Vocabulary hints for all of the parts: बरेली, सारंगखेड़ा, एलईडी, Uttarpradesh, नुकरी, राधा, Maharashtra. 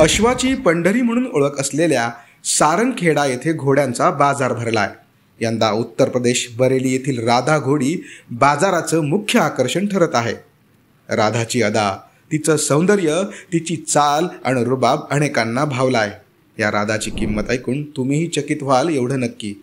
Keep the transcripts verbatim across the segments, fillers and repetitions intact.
अश्वाची पंढरी म्हणून ओळख असलेल्या सारंगखेड़ा येथे घोड्यांचा बाजार भरला आहे। यंदा उत्तर प्रदेश बरेली येथील राधा घोडी बाजाराचं मुख्य आकर्षण ठरत आहे। राधाची अदा, तिचं सौंदर्य, तिची चाल आणि रुबाब अनेकांना भावला आहे। या राधाची किंमत ऐकून तुम्हीही चकित व्हाल एवढं नक्की।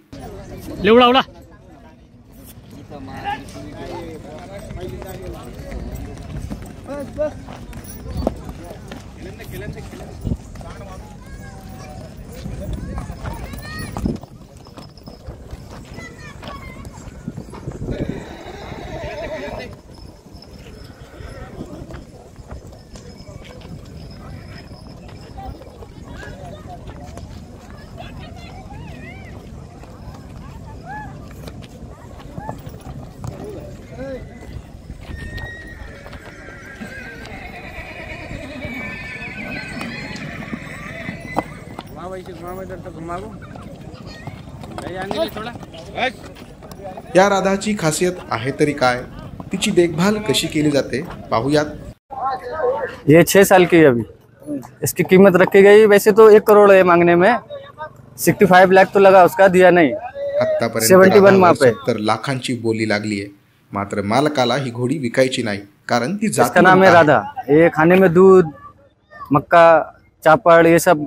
या राधाची खासियत आहे तरी काय, तिची देखभाल कशी केली जाते पाहूयात। ये छह साल की अभी इसकी कीमत रखी गई। वैसे तो एक करोड़ है मांगने में, पैंसठ लाख तो लगा, उसका दिया नहीं। आतापर्यंत सत्तर लाखांची बोली लागली है, मात्र मालकाला ही घोड़ी विकायची नाही, कारण ती जात नाम है राधा। ये खाने में दूध, मक्का, चापड़, ये सब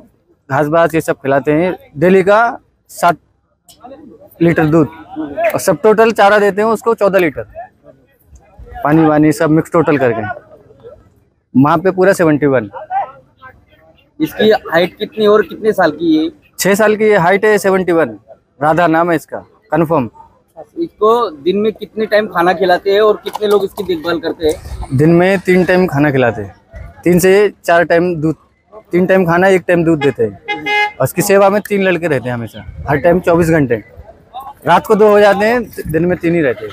घास बास ये सब खिलाते हैं। डेली का सात लीटर दूध और सब टोटल चारा देते हैं उसको चौदह लीटर, पानी वानी सब मिक्स टोटल करके वहाँ पे पूरा सेवेंटी वन। इसकी हाइट कितनी और कितने साल की है? छह साल की हाइट है, सेवेंटी वन। राधा नाम है इसका कंफर्म। इसको दिन में कितने टाइम खाना खिलाते हैं और कितने लोग इसकी देखभाल करते हैं? दिन में तीन टाइम खाना खिलाते हैं, तीन से चार टाइम दूध, तीन टाइम खाना एक टाइम दूध देते हैं। उसकी सेवा में तीन लड़के रहते हैं हमेशा, हर टाइम चौबीस घंटे। रात को दो हो जाते हैं, दिन में तीन ही रहते हैं।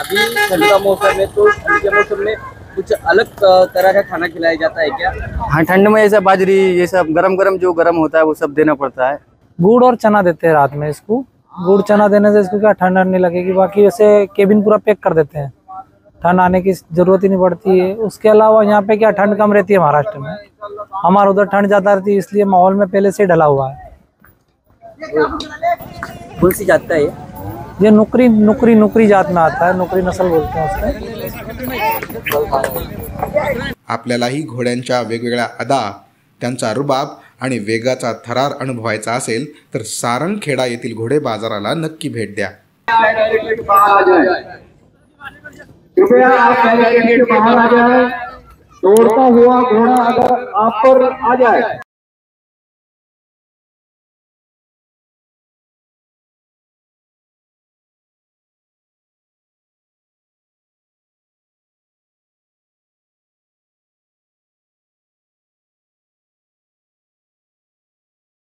अभी ठंड का मौसम है तो ठंड के मौसम में कुछ अलग तरह का खाना खिलाया जाता है क्या? हाँ, ठंड में ये सब बाजरी ये सब गरम गरम जो गरम होता है वो सब देना पड़ता है। गुड़ और चना देते हैं रात में इसको। गुड़ चना देने से इसको क्या ठंड नहीं लगेगी। बाकी वैसे केबिन पूरा पैक कर देते हैं, ठंड आने की जरूरत ही नहीं पड़ती है। उसके अलावा यहाँ पे क्या ठंड कम रहती है महाराष्ट्र में, हमारे उधर ठंड ज्यादा रहती है, इसलिए माहौल में पहले से ढला हुआ है। कौन सी जात है ये? नुकरी नुकरी नुकरी जात में आता है, नुकरी नस्ल बोलते हैं उसको। आपल्यालाही घोड्यांच्या वेगवेगळ्या अदा, त्यांचा रुबाब आणि वेगाचा थरार अनुभवायचा असेल तर सारंगखेड़ा येथील घोडे बाजाराला नक्की भेट द्या। कृपया आप पहले गेट बाहर आ जाए, दौड़ता हुआ घोड़ा अगर आप पर आ जाए